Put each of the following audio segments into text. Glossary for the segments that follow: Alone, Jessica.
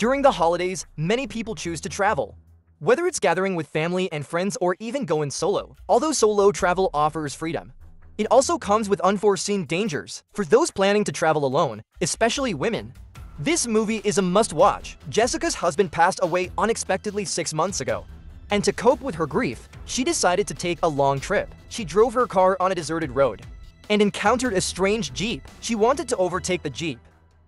During the holidays, many people choose to travel. Whether it's gathering with family and friends or even going solo, although solo travel offers freedom, it also comes with unforeseen dangers for those planning to travel alone, especially women. This movie is a must-watch. Jessica's husband passed away unexpectedly 6 months ago, and to cope with her grief, she decided to take a long trip. She drove her car on a deserted road and encountered a strange jeep. She wanted to overtake the jeep,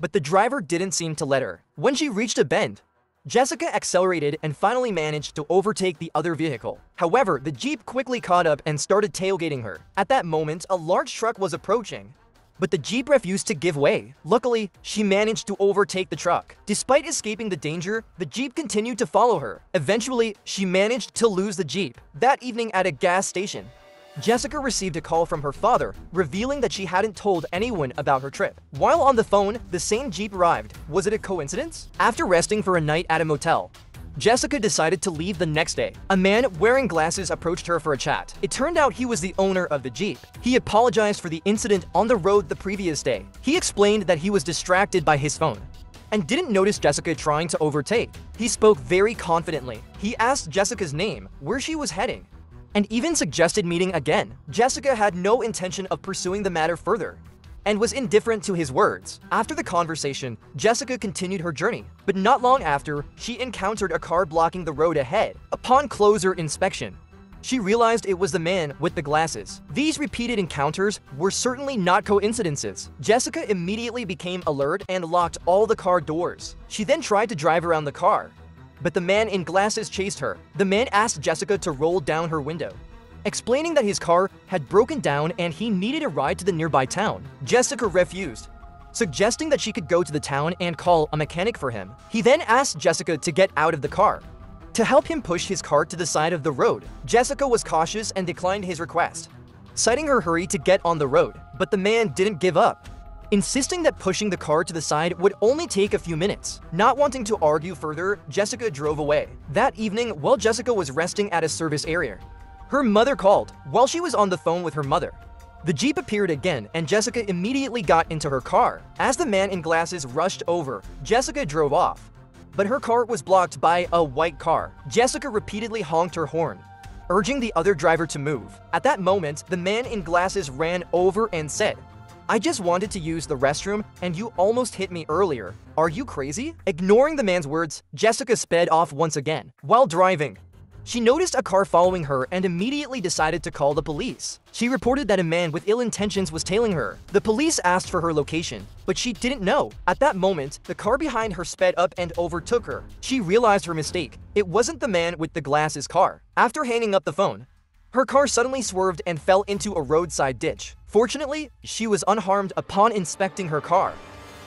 but the driver didn't seem to let her. When she reached a bend, Jessica accelerated and finally managed to overtake the other vehicle. However, the jeep quickly caught up and started tailgating her. At that moment, a large truck was approaching, but the jeep refused to give way. Luckily, she managed to overtake the truck. Despite escaping the danger, the jeep continued to follow her. Eventually, she managed to lose the jeep. That evening at a gas station, Jessica received a call from her father, revealing that she hadn't told anyone about her trip. While on the phone, the same jeep arrived. Was it a coincidence? After resting for a night at a motel, Jessica decided to leave the next day. A man wearing glasses approached her for a chat. It turned out he was the owner of the jeep. He apologized for the incident on the road the previous day. He explained that he was distracted by his phone and didn't notice Jessica trying to overtake. He spoke very confidently. He asked Jessica's name, where she was heading, and even suggested meeting again. Jessica had no intention of pursuing the matter further and was indifferent to his words. After the conversation, Jessica continued her journey, but not long after, she encountered a car blocking the road ahead. Upon closer inspection, she realized it was the man with the glasses. These repeated encounters were certainly not coincidences. Jessica immediately became alert and locked all the car doors. She then tried to drive around the car, but the man in glasses chased her. The man asked Jessica to roll down her window, explaining that his car had broken down and he needed a ride to the nearby town. Jessica refused, suggesting that she could go to the town and call a mechanic for him. He then asked Jessica to get out of the car to help him push his car to the side of the road. Jessica was cautious and declined his request, citing her hurry to get on the road, but the man didn't give up, insisting that pushing the car to the side would only take a few minutes. Not wanting to argue further, Jessica drove away. That evening, while Jessica was resting at a service area, her mother called. While she was on the phone with her mother, the jeep appeared again and Jessica immediately got into her car. As the man in glasses rushed over, Jessica drove off, but her car was blocked by a white car. Jessica repeatedly honked her horn, urging the other driver to move. At that moment, the man in glasses ran over and said, "I just wanted to use the restroom and you almost hit me earlier. Are you crazy?" Ignoring the man's words, Jessica sped off once again. While driving, she noticed a car following her and immediately decided to call the police. She reported that a man with ill intentions was tailing her. The police asked for her location, but she didn't know. At that moment, the car behind her sped up and overtook her. She realized her mistake. It wasn't the man with the glasses car. After hanging up the phone, her car suddenly swerved and fell into a roadside ditch. Fortunately, she was unharmed. Upon inspecting her car,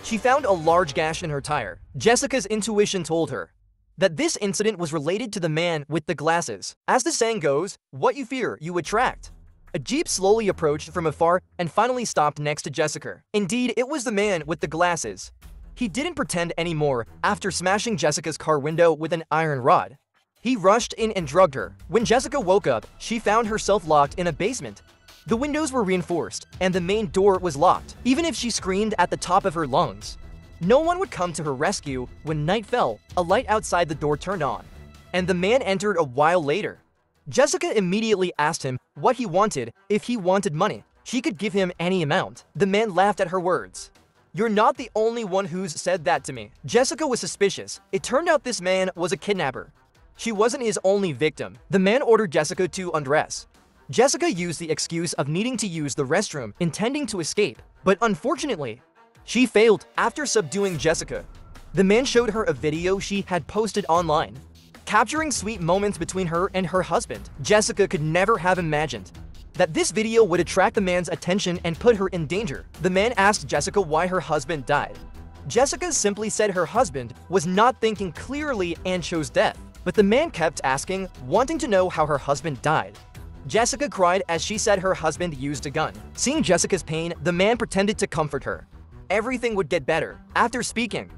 she found a large gash in her tire. Jessica's intuition told her that this incident was related to the man with the glasses. As the saying goes, what you fear, you attract. A jeep slowly approached from afar and finally stopped next to Jessica. Indeed, it was the man with the glasses. He didn't pretend anymore. After smashing Jessica's car window with an iron rod, he rushed in and drugged her. When Jessica woke up, she found herself locked in a basement. The windows were reinforced, and the main door was locked. Even if she screamed at the top of her lungs, no one would come to her rescue. When night fell, a light outside the door turned on, and the man entered a while later. Jessica immediately asked him what he wanted. If he wanted money, she could give him any amount. The man laughed at her words. "You're not the only one who's said that to me." Jessica was suspicious. It turned out this man was a kidnapper. She wasn't his only victim. The man ordered Jessica to undress. Jessica used the excuse of needing to use the restroom, intending to escape, but unfortunately, she failed. After subduing Jessica, the man showed her a video she had posted online, capturing sweet moments between her and her husband. Jessica could never have imagined that this video would attract the man's attention and put her in danger. The man asked Jessica why her husband died. Jessica simply said her husband was not thinking clearly and chose death. But the man kept asking, wanting to know how her husband died. Jessica cried as she said her husband used a gun. Seeing Jessica's pain, the man pretended to comfort her. Everything would get better. After speaking,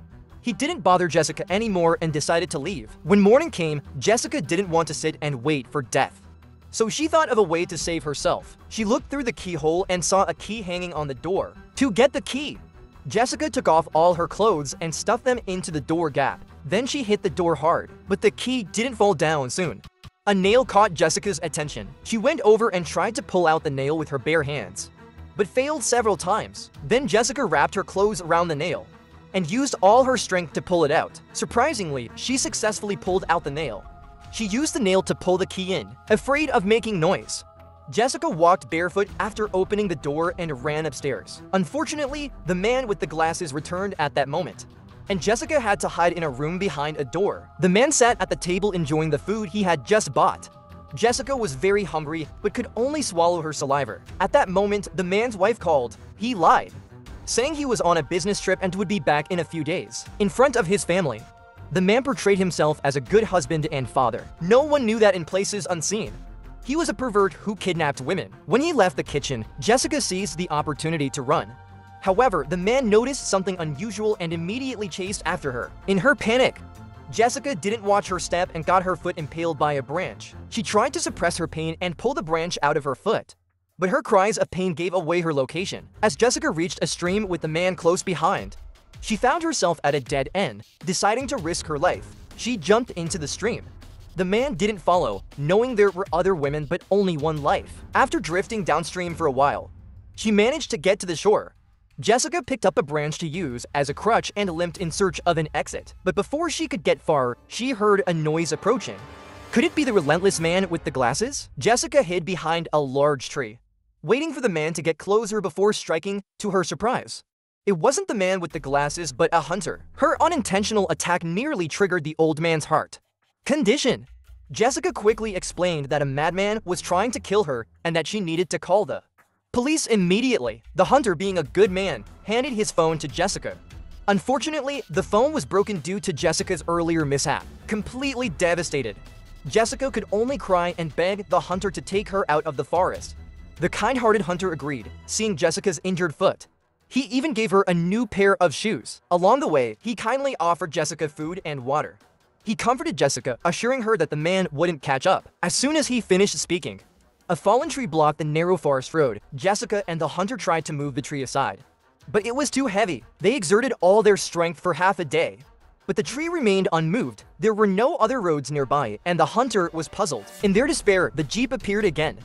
he didn't bother Jessica anymore and decided to leave. When morning came, Jessica didn't want to sit and wait for death, so she thought of a way to save herself. She looked through the keyhole and saw a key hanging on the door. To get the key, Jessica took off all her clothes and stuffed them into the door gap. Then she hit the door hard, but the key didn't fall down soon. A nail caught Jessica's attention. She went over and tried to pull out the nail with her bare hands, but failed several times. Then Jessica wrapped her clothes around the nail and used all her strength to pull it out. Surprisingly, she successfully pulled out the nail. She used the nail to pull the key in, afraid of making noise. Jessica walked barefoot after opening the door and ran upstairs. Unfortunately, the man with the glasses returned at that moment, and Jessica had to hide in a room behind a door. The man sat at the table enjoying the food he had just bought. Jessica was very hungry but could only swallow her saliva. At that moment, the man's wife called. He lied, saying he was on a business trip and would be back in a few days. In front of his family, the man portrayed himself as a good husband and father. No one knew that in places unseen, he was a pervert who kidnapped women. When he left the kitchen, Jessica seized the opportunity to run. However, the man noticed something unusual and immediately chased after her. In her panic, Jessica didn't watch her step and got her foot impaled by a branch. She tried to suppress her pain and pull the branch out of her foot, but her cries of pain gave away her location. As Jessica reached a stream with the man close behind, she found herself at a dead end. Deciding to risk her life, she jumped into the stream. The man didn't follow, knowing there were other women but only one life. After drifting downstream for a while, she managed to get to the shore. Jessica picked up a branch to use as a crutch and limped in search of an exit. But before she could get far, she heard a noise approaching. Could it be the relentless man with the glasses? Jessica hid behind a large tree, waiting for the man to get closer before striking, to her surprise. It wasn't the man with the glasses but a hunter. Her unintentional attack nearly triggered the old man's heart condition. Jessica quickly explained that a madman was trying to kill her and that she needed to call the police immediately. The hunter, being a good man, handed his phone to Jessica. Unfortunately, the phone was broken due to Jessica's earlier mishap. Completely devastated, Jessica could only cry and beg the hunter to take her out of the forest. The kind-hearted hunter agreed, seeing Jessica's injured foot. He even gave her a new pair of shoes. Along the way, he kindly offered Jessica food and water. He comforted Jessica, assuring her that the man wouldn't catch up. As soon as he finished speaking, a fallen tree blocked the narrow forest road. Jessica and the hunter tried to move the tree aside, but it was too heavy. They exerted all their strength for half a day, but the tree remained unmoved. There were no other roads nearby, and the hunter was puzzled. In their despair, the jeep appeared again.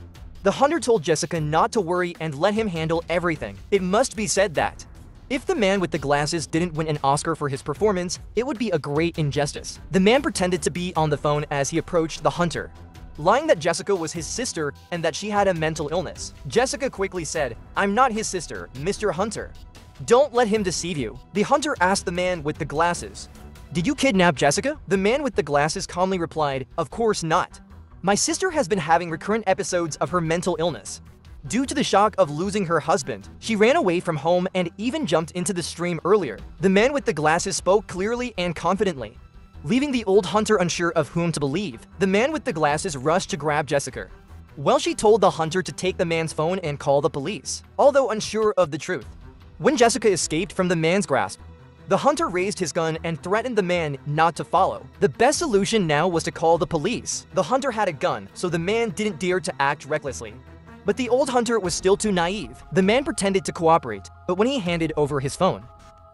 The hunter told Jessica not to worry and let him handle everything. It must be said that if the man with the glasses didn't win an Oscar for his performance, it would be a great injustice. The man pretended to be on the phone as he approached the hunter, lying that Jessica was his sister and that she had a mental illness. Jessica quickly said, "I'm not his sister, Mr. Hunter. Don't let him deceive you." The hunter asked the man with the glasses, "Did you kidnap Jessica?" The man with the glasses calmly replied, "Of course not. My sister has been having recurrent episodes of her mental illness. Due to the shock of losing her husband, she ran away from home and even jumped into the stream earlier." The man with the glasses spoke clearly and confidently, leaving the old hunter unsure of whom to believe. The man with the glasses rushed to grab Jessica, while she told the hunter to take the man's phone and call the police, although unsure of the truth. When Jessica escaped from the man's grasp, the hunter raised his gun and threatened the man not to follow. The best solution now was to call the police. The hunter had a gun, so the man didn't dare to act recklessly. But the old hunter was still too naive. The man pretended to cooperate, but when he handed over his phone,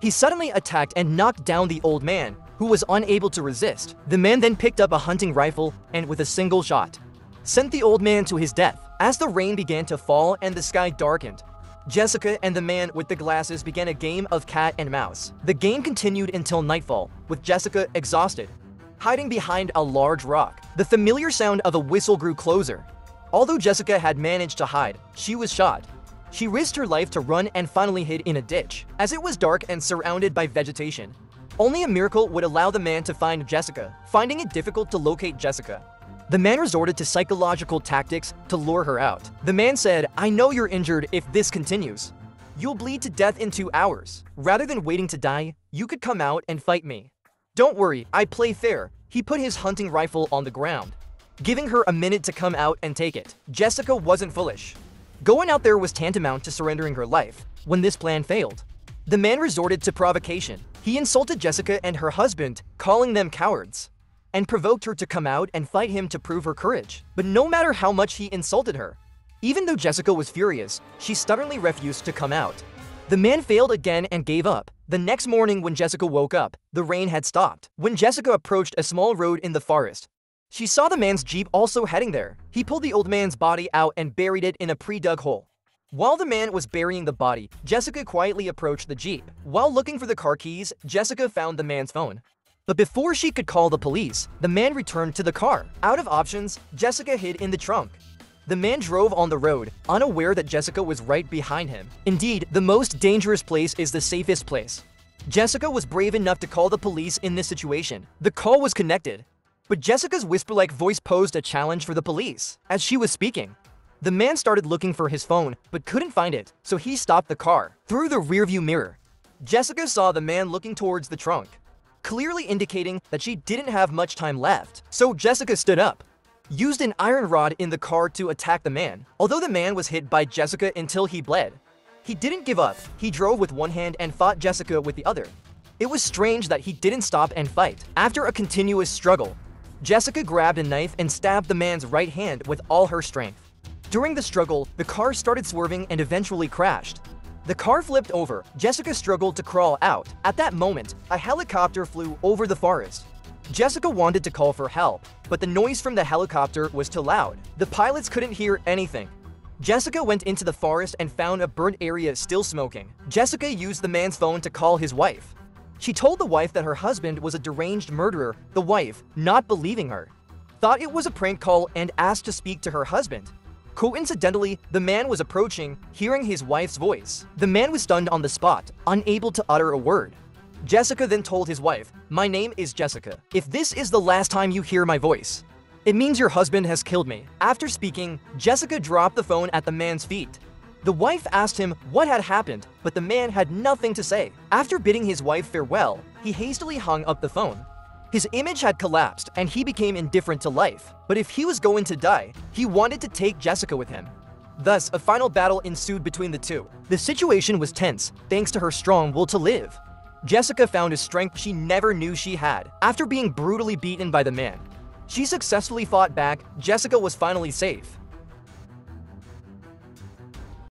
he suddenly attacked and knocked down the old man, who was unable to resist. The man then picked up a hunting rifle and, with a single shot, sent the old man to his death. As the rain began to fall and the sky darkened, Jessica and the man with the glasses began a game of cat and mouse. The game continued until nightfall, with Jessica exhausted, hiding behind a large rock. The familiar sound of a whistle grew closer. Although Jessica had managed to hide, she was shot. She risked her life to run and finally hid in a ditch. As it was dark and surrounded by vegetation, only a miracle would allow the man to find Jessica. Finding it difficult to locate Jessica, the man resorted to psychological tactics to lure her out. The man said, "I know you're injured. If this continues, you'll bleed to death in 2 hours. Rather than waiting to die, you could come out and fight me. Don't worry, I play fair." He put his hunting rifle on the ground, giving her a minute to come out and take it. Jessica wasn't foolish. Going out there was tantamount to surrendering her life. When this plan failed, the man resorted to provocation. He insulted Jessica and her husband, calling them cowards, and provoked her to come out and fight him to prove her courage. But no matter how much he insulted her, even though Jessica was furious, she stubbornly refused to come out. The man failed again and gave up. The next morning when Jessica woke up, the rain had stopped. When Jessica approached a small road in the forest, she saw the man's jeep also heading there. He pulled the old man's body out and buried it in a pre-dug hole. While the man was burying the body, Jessica quietly approached the jeep. While looking for the car keys, Jessica found the man's phone. But before she could call the police, the man returned to the car. Out of options, Jessica hid in the trunk. The man drove on the road, unaware that Jessica was right behind him. Indeed, the most dangerous place is the safest place. Jessica was brave enough to call the police in this situation. The call was connected, but Jessica's whisper-like voice posed a challenge for the police. As she was speaking, the man started looking for his phone, but couldn't find it, so he stopped the car. Through the rearview mirror, Jessica saw the man looking towards the trunk, clearly indicating that she didn't have much time left. So Jessica stood up, used an iron rod in the car to attack the man. Although the man was hit by Jessica until he bled, he didn't give up. He drove with one hand and fought Jessica with the other. It was strange that he didn't stop and fight. After a continuous struggle, Jessica grabbed a knife and stabbed the man's right hand with all her strength. During the struggle, the car started swerving and eventually crashed. The car flipped over. Jessica struggled to crawl out. At that moment, a helicopter flew over the forest. Jessica wanted to call for help, but the noise from the helicopter was too loud. The pilots couldn't hear anything. Jessica went into the forest and found a burnt area still smoking. Jessica used the man's phone to call his wife. She told the wife that her husband was a deranged murderer. The wife, not believing her, thought it was a prank call and asked to speak to her husband. Coincidentally, the man was approaching, hearing his wife's voice. The man was stunned on the spot, unable to utter a word. Jessica then told his wife, "My name is Jessica. If this is the last time you hear my voice, it means your husband has killed me." After speaking, Jessica dropped the phone at the man's feet. The wife asked him what had happened, but the man had nothing to say. After bidding his wife farewell, he hastily hung up the phone. His image had collapsed and he became indifferent to life. But if he was going to die, he wanted to take Jessica with him. Thus, a final battle ensued between the two. The situation was tense, thanks to her strong will to live. Jessica found a strength she never knew she had. After being brutally beaten by the man, she successfully fought back. Jessica was finally safe.